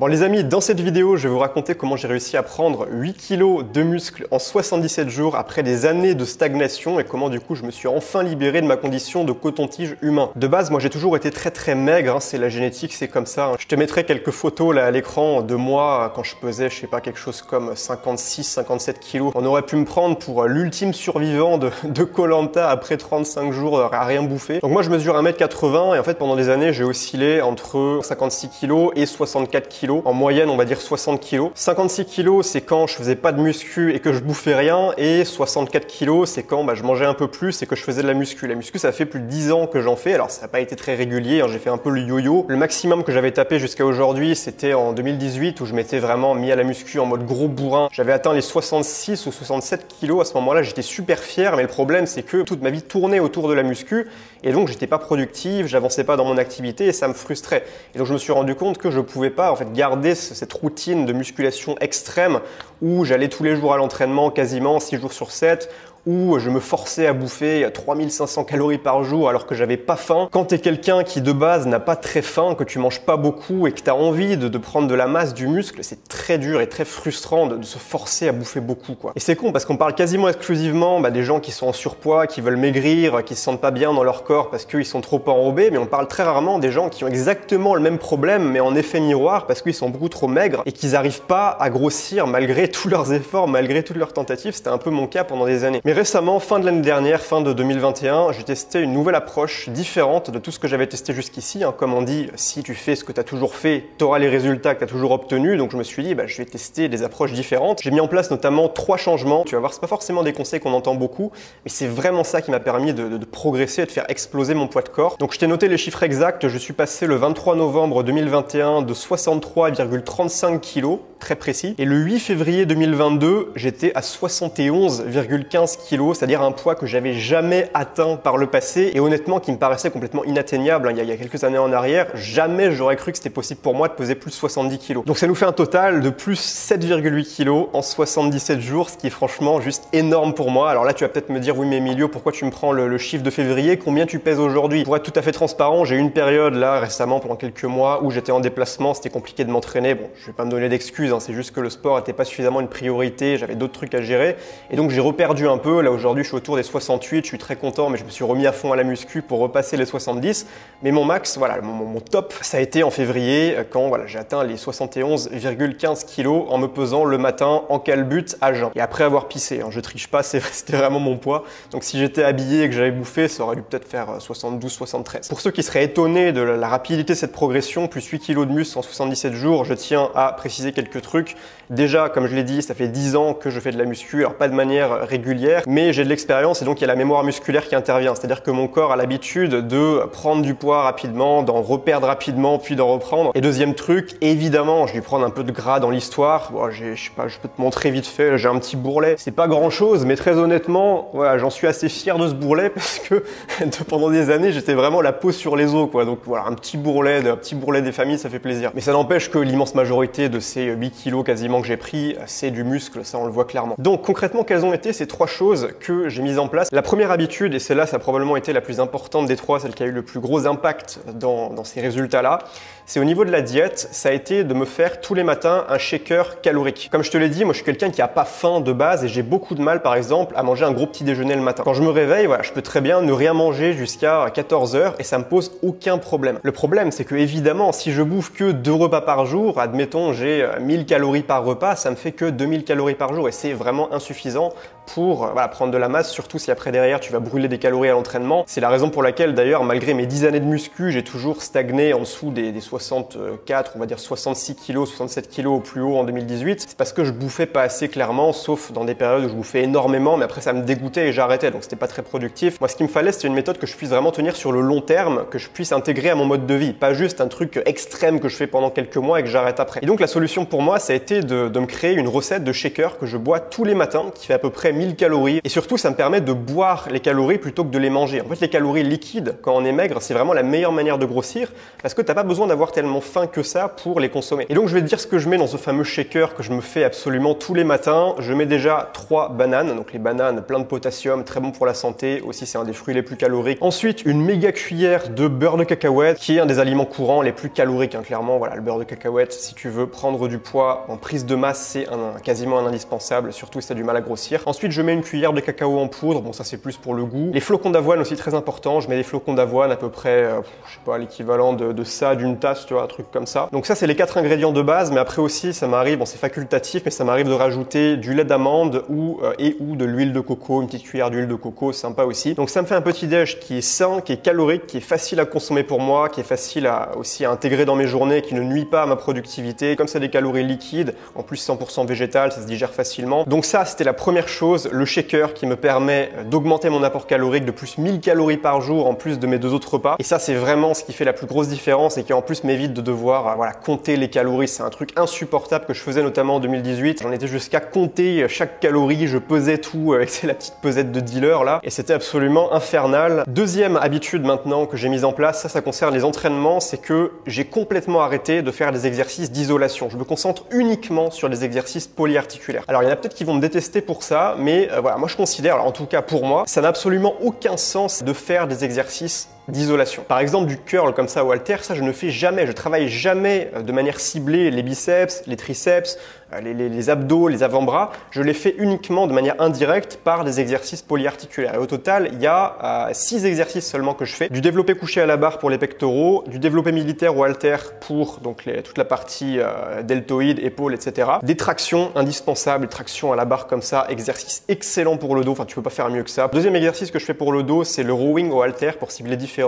Bon les amis, dans cette vidéo, je vais vous raconter comment j'ai réussi à prendre 8 kilos de muscles en 77 jours après des années de stagnation et comment du coup je me suis enfin libéré de ma condition de coton-tige humain. De base, moi j'ai toujours été très maigre, hein, c'est la génétique, c'est comme ça. Hein. Je te mettrai quelques photos là à l'écran de moi quand je pesais, je sais pas, quelque chose comme 56-57 kilos. On aurait pu me prendre pour l'ultime survivant de Koh Lanta après 35 jours à rien bouffer. Donc moi je mesure 1m80 et en fait pendant des années j'ai oscillé entre 56 kilos et 64 kilos. En moyenne on va dire 60 kilos. 56 kilos c'est quand je faisais pas de muscu et que je bouffais rien, et 64 kilos c'est quand je mangeais un peu plus et que je faisais de la muscu. La muscu ça fait plus de 10 ans que j'en fais, alors ça n'a pas été très régulier, hein, j'ai fait un peu le yo-yo. Le maximum que j'avais tapé jusqu'à aujourd'hui c'était en 2018 où je m'étais vraiment mis à la muscu en mode gros bourrin. J'avais atteint les 66 ou 67 kilos à ce moment là, j'étais super fier, mais le problème c'est que toute ma vie tournait autour de la muscu et donc j'étais pas productif, j'avançais pas dans mon activité et ça me frustrait. Et donc je me suis rendu compte que je pouvais pas en fait garder cette routine de musculation extrême où j'allais tous les jours à l'entraînement quasiment 6 jours sur 7, où je me forçais à bouffer 3500 calories par jour alors que j'avais pas faim. Quand t'es quelqu'un qui de base n'a pas très faim, que tu manges pas beaucoup et que t'as envie de prendre de la masse, du muscle, c'est très dur et très frustrant de se forcer à bouffer beaucoup quoi. Et c'est con parce qu'on parle quasiment exclusivement des gens qui sont en surpoids, qui veulent maigrir, qui se sentent pas bien dans leur corps parce qu'ils sont trop enrobés, mais on parle très rarement des gens qui ont exactement le même problème mais en effet miroir parce qu'ils sont beaucoup trop maigres et qu'ils n'arrivent pas à grossir malgré tous leurs efforts, malgré toutes leurs tentatives. C'était un peu mon cas pendant des années. Mais récemment, fin de l'année dernière, fin de 2021, j'ai testé une nouvelle approche différente de tout ce que j'avais testé jusqu'ici. Comme on dit, si tu fais ce que tu as toujours fait, tu auras les résultats que tu as toujours obtenus. Donc je me suis dit, je vais tester des approches différentes. J'ai mis en place notamment 3 changements. Tu vas voir, c'est pas forcément des conseils qu'on entend beaucoup, mais c'est vraiment ça qui m'a permis de progresser et de faire exploser mon poids de corps. Donc je t'ai noté les chiffres exacts. Je suis passé le 23 novembre 2021 de 63,35 kg, très précis. Et le 8 février 2022, j'étais à 71,15 kg. C'est-à-dire un poids que j'avais jamais atteint par le passé et honnêtement qui me paraissait complètement inatteignable. Il y a quelques années en arrière, jamais j'aurais cru que c'était possible pour moi de peser plus de 70 kg. Donc ça nous fait un total de plus 7,8 kg en 77 jours, ce qui est franchement juste énorme pour moi. Alors là, tu vas peut-être me dire, oui mais Emilio, pourquoi tu me prends le chiffre de février? Combien tu pèses aujourd'hui? Pour être tout à fait transparent, j'ai eu une période là récemment pendant quelques mois où j'étais en déplacement, c'était compliqué de m'entraîner. Bon, je vais pas me donner d'excuses, hein, c'est juste que le sport n'était pas suffisamment une priorité, j'avais d'autres trucs à gérer et donc j'ai reperdu un peu. Là aujourd'hui je suis autour des 68, je suis très content, mais je me suis remis à fond à la muscu pour repasser les 70. Mais mon max, voilà, mon top, ça a été en février quand j'ai atteint les 71,15 kg en me pesant le matin en calbute à jeun. Et après avoir pissé, hein, je triche pas, c'était vraiment mon poids. Donc si j'étais habillé et que j'avais bouffé, ça aurait dû peut-être faire 72-73. Pour ceux qui seraient étonnés de la rapidité de cette progression, plus 8 kg de muscle en 77 jours, je tiens à préciser quelques trucs. Déjà, comme je l'ai dit, ça fait 10 ans que je fais de la muscu, alors pas de manière régulière, mais j'ai de l'expérience et donc il y a la mémoire musculaire qui intervient. C'est-à-dire que mon corps a l'habitude de prendre du poids rapidement, d'en reperdre rapidement, puis d'en reprendre. Et deuxième truc, évidemment, je vais prendre un peu de gras dans l'histoire. Bon, je sais pas, je peux te montrer vite fait, j'ai un petit bourrelet. C'est pas grand-chose, mais très honnêtement, voilà, j'en suis assez fier de ce bourrelet parce que pendant des années, j'étais vraiment la peau sur les os, quoi. Donc voilà, un petit bourrelet des familles, ça fait plaisir. Mais ça n'empêche que l'immense majorité de ces 8 kilos quasiment que j'ai pris, c'est du muscle, ça on le voit clairement. Donc concrètement, quelles ont été ces 3 choses que j'ai mise en place? La première habitude, et celle-là, ça a probablement été la plus importante des 3, celle qui a eu le plus gros impact dans ces résultats-là, c'est au niveau de la diète, ça a été de me faire tous les matins un shaker calorique. Comme je te l'ai dit, moi je suis quelqu'un qui n'a pas faim de base et j'ai beaucoup de mal par exemple à manger un gros petit déjeuner le matin. Quand je me réveille, voilà, je peux très bien ne rien manger jusqu'à 14 h et ça me pose aucun problème. Le problème, c'est que évidemment, si je bouffe que 2 repas par jour, admettons j'ai 1000 calories par repas, ça me fait que 2000 calories par jour et c'est vraiment insuffisant pour prendre de la masse, surtout si après derrière tu vas brûler des calories à l'entraînement. C'est la raison pour laquelle d'ailleurs, malgré mes 10 années de muscu, j'ai toujours stagné en dessous des 64, on va dire 66 kg, 67 kg au plus haut en 2018. C'est parce que je bouffais pas assez clairement, sauf dans des périodes où je bouffais énormément, mais après ça me dégoûtait et j'arrêtais, donc c'était pas très productif. Moi, ce qu'il me fallait, c'était une méthode que je puisse vraiment tenir sur le long terme, que je puisse intégrer à mon mode de vie, pas juste un truc extrême que je fais pendant quelques mois et que j'arrête après. Et donc la solution pour moi, ça a été de me créer une recette de shaker que je bois tous les matins, qui fait à peu près 1000 calories. Et surtout, ça me permet de boire les calories plutôt que de les manger. En fait, les calories liquides, quand on est maigre, c'est vraiment la meilleure manière de grossir parce que t'as pas besoin d'avoir tellement faim que ça pour les consommer. Et donc, je vais te dire ce que je mets dans ce fameux shaker que je me fais absolument tous les matins. Je mets déjà 3 bananes. Donc, les bananes, plein de potassium, très bon pour la santé. Aussi, c'est un des fruits les plus caloriques. Ensuite, une méga cuillère de beurre de cacahuète qui est un des aliments courants les plus caloriques, hein. Clairement, voilà, le beurre de cacahuète, si tu veux prendre du poids en prise de masse, c'est quasiment un indispensable, surtout si t'as du mal à grossir. Ensuite, je mets une cuillère de cacao en poudre. Bon, ça c'est plus pour le goût. Les flocons d'avoine aussi, très important. Je mets des flocons d'avoine à peu près, je sais pas, l'équivalent de ça, d'une tasse, tu vois, un truc comme ça. Donc ça, c'est les 4 ingrédients de base. Mais après aussi, ça m'arrive, bon, c'est facultatif, mais ça m'arrive de rajouter du lait d'amande ou de l'huile de coco, une petite cuillère d'huile de coco, sympa aussi. Donc ça me fait un petit déj qui est sain, qui est calorique, qui est facile à consommer pour moi, qui est facile aussi à intégrer dans mes journées, qui ne nuit pas à ma productivité. Comme c'est des calories liquides, en plus 100% végétal, ça se digère facilement. Donc ça, c'était la première chose, le shaker qui me permet d'augmenter mon apport calorique de plus 1000 calories par jour en plus de mes 2 autres repas. Et ça, c'est vraiment ce qui fait la plus grosse différence et qui en plus m'évite de devoir compter les calories. C'est un truc insupportable que je faisais notamment en 2018. J'en étais jusqu'à compter chaque calorie, je pesais tout avec la petite pesette de dealer là et c'était absolument infernal. Deuxième habitude maintenant que j'ai mise en place, ça concerne les entraînements, c'est que j'ai complètement arrêté de faire des exercices d'isolation. Je me concentre uniquement sur des exercices polyarticulaires. Alors il y en a peut-être qui vont me détester pour ça, mais voilà, moi je considère, alors en tout cas pour moi, ça n'a absolument aucun sens de faire des exercices d'isolation. Par exemple, du curl comme ça au haltère, ça je ne fais jamais, je travaille jamais de manière ciblée les biceps, les triceps, les abdos, les avant-bras, je les fais uniquement de manière indirecte par des exercices polyarticulaires. Et au total, il y a 6 exercices seulement que je fais. Du développé couché à la barre pour les pectoraux, du développé militaire ou haltère pour donc toute la partie deltoïde, épaules, etc. Des tractions indispensables, tractions à la barre comme ça, exercice excellent pour le dos, enfin tu peux pas faire mieux que ça. Deuxième exercice que je fais pour le dos, c'est le rowing au haltère pour cibler différents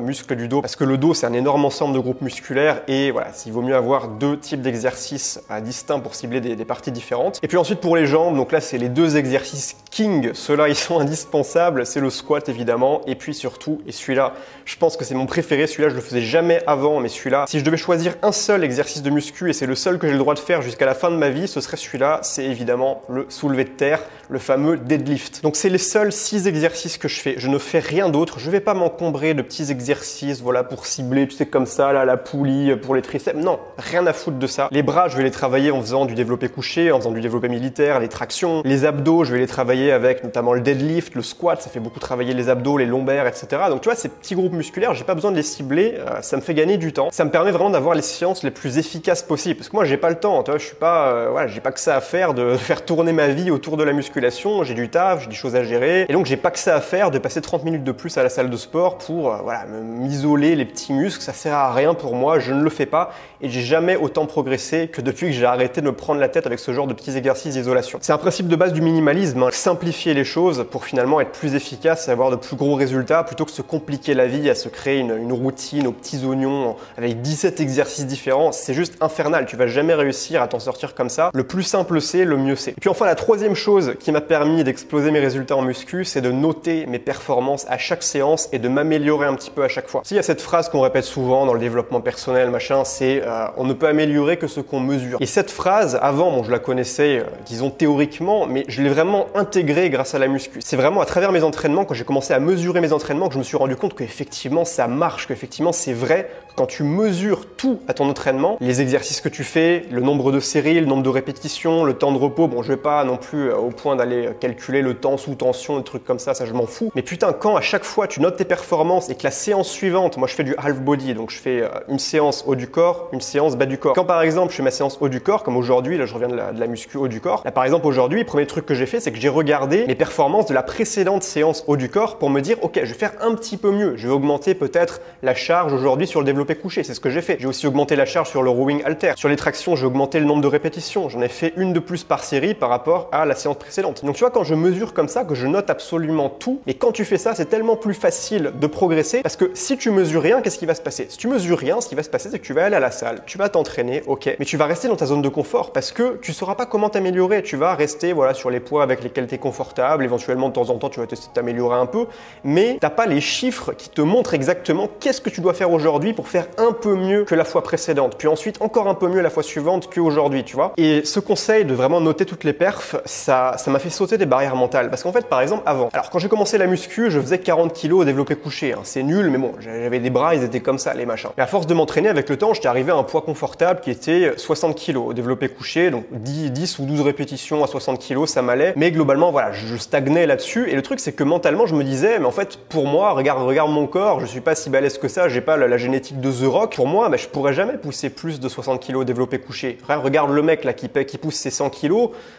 muscles du dos parce que le dos c'est un énorme ensemble de groupes musculaires et voilà, il vaut mieux avoir 2 types d'exercices distincts pour cibler des parties différentes. Et puis ensuite pour les jambes, donc là c'est les 2 exercices king, ceux-là ils sont indispensables, c'est le squat évidemment et puis surtout, et celui-là je pense que c'est mon préféré, celui-là je le faisais jamais avant, mais celui-là, si je devais choisir un seul exercice de muscu et c'est le seul que j'ai le droit de faire jusqu'à la fin de ma vie, ce serait celui-là, c'est évidemment le soulevé de terre, le fameux deadlift. Donc c'est les seuls 6 exercices que je fais, je ne fais rien d'autre, je vais pas m'encombrer de petits exercices, voilà, pour cibler, tu sais comme ça, là la poulie pour les triceps, non, rien à foutre de ça. Les bras je vais les travailler en faisant du développé couché, en faisant du développé militaire, les tractions, les abdos, je vais les travailler avec notamment le deadlift, le squat, ça fait beaucoup travailler les abdos, les lombaires, etc. Donc tu vois, ces petits groupes musculaires, j'ai pas besoin de les cibler, ça me fait gagner du temps, ça me permet vraiment d'avoir les séances les plus efficaces possibles, parce que moi j'ai pas le temps, tu vois, je suis pas, voilà, j'ai pas que ça à faire de faire tourner ma vie autour de la musculation, j'ai du taf, j'ai des choses à gérer, et donc j'ai pas que ça à faire de passer 30 minutes de plus à la salle de sport pour, voilà, m'isoler les petits muscles, ça sert à rien pour moi, je ne le fais pas, et j'ai jamais autant progressé que depuis que j'ai arrêté de me prendre la tête avec ce genre de petits exercices d'isolation. C'est un principe de base du minimalisme, hein. Simplifier les choses pour finalement être plus efficace et avoir de plus gros résultats plutôt que se compliquer la vie à se créer une routine aux petits oignons avec 17 exercices différents. C'est juste infernal, tu vas jamais réussir à t'en sortir comme ça. Le plus simple c'est, le mieux c'est. Et puis enfin la troisième chose qui m'a permis d'exploser mes résultats en muscu, c'est de noter mes performances à chaque séance et de m'améliorer un petit peu à chaque fois. Il y a cette phrase qu'on répète souvent dans le développement personnel, machin, c'est on ne peut améliorer que ce qu'on mesure. Et cette phrase, avant, bon, je la connaissais, disons théoriquement, mais je l'ai vraiment intégrée grâce à la muscu. C'est vraiment à travers mes entraînements, quand j'ai commencé à mesurer mes entraînements, que je me suis rendu compte qu'effectivement ça marche, qu'effectivement c'est vrai. Quand tu mesures tout à ton entraînement, les exercices que tu fais, le nombre de séries, le nombre de répétitions, le temps de repos, bon, je vais pas non plus au point d'aller calculer le temps sous tension, des trucs comme ça, ça je m'en fous. Mais putain, quand à chaque fois tu notes tes performances et que la séance suivante, moi je fais du half body, donc je fais une séance haut du corps, une séance bas du corps. Quand par exemple je fais ma séance haut du corps, comme aujourd'hui, là je reviens de la muscu haut du corps. Là par exemple aujourd'hui, le premier truc que j'ai fait, c'est que j'ai regardé mes performances de la précédente séance haut du corps pour me dire ok, je vais faire un petit peu mieux, je vais augmenter peut-être la charge aujourd'hui sur le développé couché, c'est ce que j'ai fait. J'ai aussi augmenté la charge sur le rowing haltère. Sur les tractions, j'ai augmenté le nombre de répétitions, j'en ai fait une de plus par série par rapport à la séance précédente. Donc tu vois, quand je mesure comme ça, que je note absolument tout, et quand tu fais ça, c'est tellement plus facile de progresser progresser, parce que si tu mesures rien, qu'est-ce qui va se passer? Si tu mesures rien, ce qui va se passer, c'est que tu vas aller à la salle, tu vas t'entraîner, ok, mais tu vas rester dans ta zone de confort parce que tu sauras pas comment t'améliorer. Tu vas rester, voilà, sur les poids avec lesquels tu es confortable. Éventuellement, de temps en temps, tu vas tester de t'améliorer un peu, mais t'as pas les chiffres qui te montrent exactement qu'est-ce que tu dois faire aujourd'hui pour faire un peu mieux que la fois précédente, puis ensuite encore un peu mieux la fois suivante qu'aujourd'hui, tu vois. Et ce conseil de vraiment noter toutes les perfs, ça m'a fait sauter des barrières mentales, parce qu'en fait, par exemple, avant, alors quand j'ai commencé la muscu, je faisais 40 kg au développé couché, hein. C'est nul, mais bon, j'avais des bras, ils étaient comme ça, les machins. Et à force de m'entraîner, avec le temps, j'étais arrivé à un poids confortable qui était 60 kg au développé couché, donc 10 ou 12 répétitions à 60 kg, ça m'allait, mais globalement, voilà, je stagnais là-dessus. Et le truc, c'est que mentalement, je me disais, mais en fait, pour moi, regarde mon corps, je suis pas si balèze que ça, j'ai pas la génétique de The Rock. Pour moi, bah, je pourrais jamais pousser plus de 60 kg au développé couché. Regarde le mec là qui pousse ses 100 kg,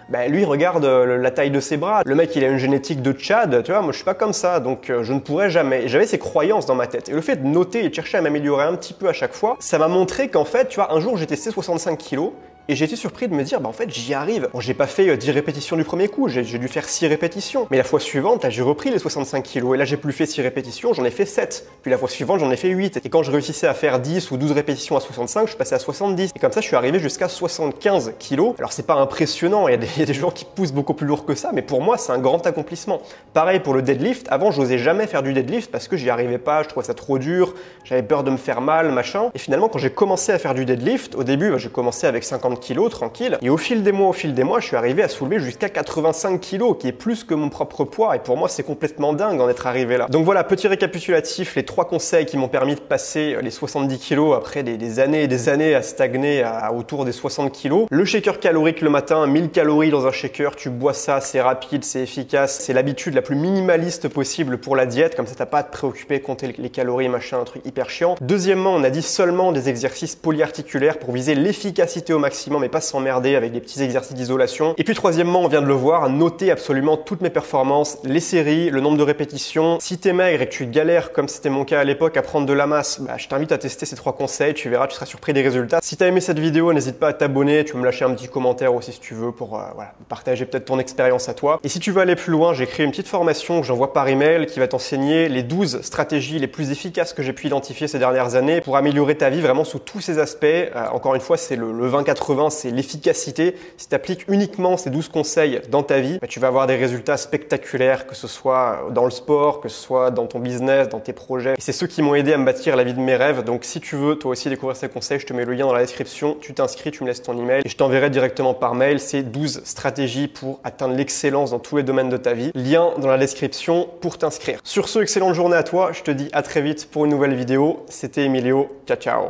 bah, lui, regarde la taille de ses bras. Le mec, il a une génétique de Tchad, tu vois, moi, je suis pas comme ça, donc je ne pourrais jamais. J'avais ces croyances dans ma tête. Et le fait de noter et de chercher à m'améliorer un petit peu à chaque fois, ça m'a montré qu'en fait, tu vois, un jour, j'ai testé 65 kg. Et j'ai été surpris de me dire, bah en fait, j'y arrive. Bon, j'ai pas fait 10 répétitions du premier coup, j'ai dû faire 6 répétitions. Mais la fois suivante, là, j'ai repris les 65 kg. Et là, j'ai plus fait 6 répétitions, j'en ai fait 7. Puis la fois suivante, j'en ai fait 8. Et quand je réussissais à faire 10 ou 12 répétitions à 65, je passais à 70. Et comme ça, je suis arrivé jusqu'à 75 kg. Alors, c'est pas impressionnant. Il y a des gens qui poussent beaucoup plus lourd que ça. Mais pour moi, c'est un grand accomplissement. Pareil pour le deadlift. Avant, j'osais jamais faire du deadlift parce que j'y arrivais pas. Je trouvais ça trop dur. J'avais peur de me faire mal, machin. Et finalement, quand j'ai commencé à faire du deadlift, au début, bah, j'ai commencé avec 50 kg tranquille, et au fil des mois, je suis arrivé à soulever jusqu'à 85 kg, qui est plus que mon propre poids, et pour moi c'est complètement dingue d'en être arrivé là. Donc voilà, petit récapitulatif, les 3 conseils qui m'ont permis de passer les 70 kg après des années et des années à stagner à autour des 60 kg. Le shaker calorique le matin, 1000 calories dans un shaker, tu bois ça, c'est rapide, c'est efficace, c'est l'habitude la plus minimaliste possible pour la diète, comme ça t'as pas à te préoccuper, compter les calories, machin, un truc hyper chiant. Deuxièmement, on a dit seulement des exercices polyarticulaires pour viser l'efficacité au maximum, mais pas s'emmerder avec des petits exercices d'isolation. Et puis troisièmement, on vient de le voir, noter absolument toutes mes performances, les séries, le nombre de répétitions. Si t'es maigre et que tu galères, comme c'était mon cas à l'époque, à prendre de la masse, bah, je t'invite à tester ces 3 conseils, tu verras, tu seras surpris des résultats. Si t'as aimé cette vidéo, n'hésite pas à t'abonner, tu peux me lâcher un petit commentaire aussi si tu veux pour voilà, partager peut-être ton expérience à toi. Et si tu veux aller plus loin, j'ai créé une petite formation que j'envoie par email qui va t'enseigner les 12 stratégies les plus efficaces que j'ai pu identifier ces dernières années pour améliorer ta vie vraiment sous tous ces aspects. Encore une fois, c'est le 20-80, c'est l'efficacité. Si tu appliques uniquement ces 12 conseils dans ta vie, bah, tu vas avoir des résultats spectaculaires, que ce soit dans le sport, que ce soit dans ton business, dans tes projets. Et c'est ceux qui m'ont aidé à me bâtir la vie de mes rêves. Donc si tu veux toi aussi découvrir ces conseils, je te mets le lien dans la description. Tu t'inscris, tu me laisses ton email et je t'enverrai directement par mail ces 12 stratégies pour atteindre l'excellence dans tous les domaines de ta vie. Lien dans la description pour t'inscrire. Sur ce, excellente journée à toi. Je te dis à très vite pour une nouvelle vidéo. C'était Emilio. Ciao, ciao.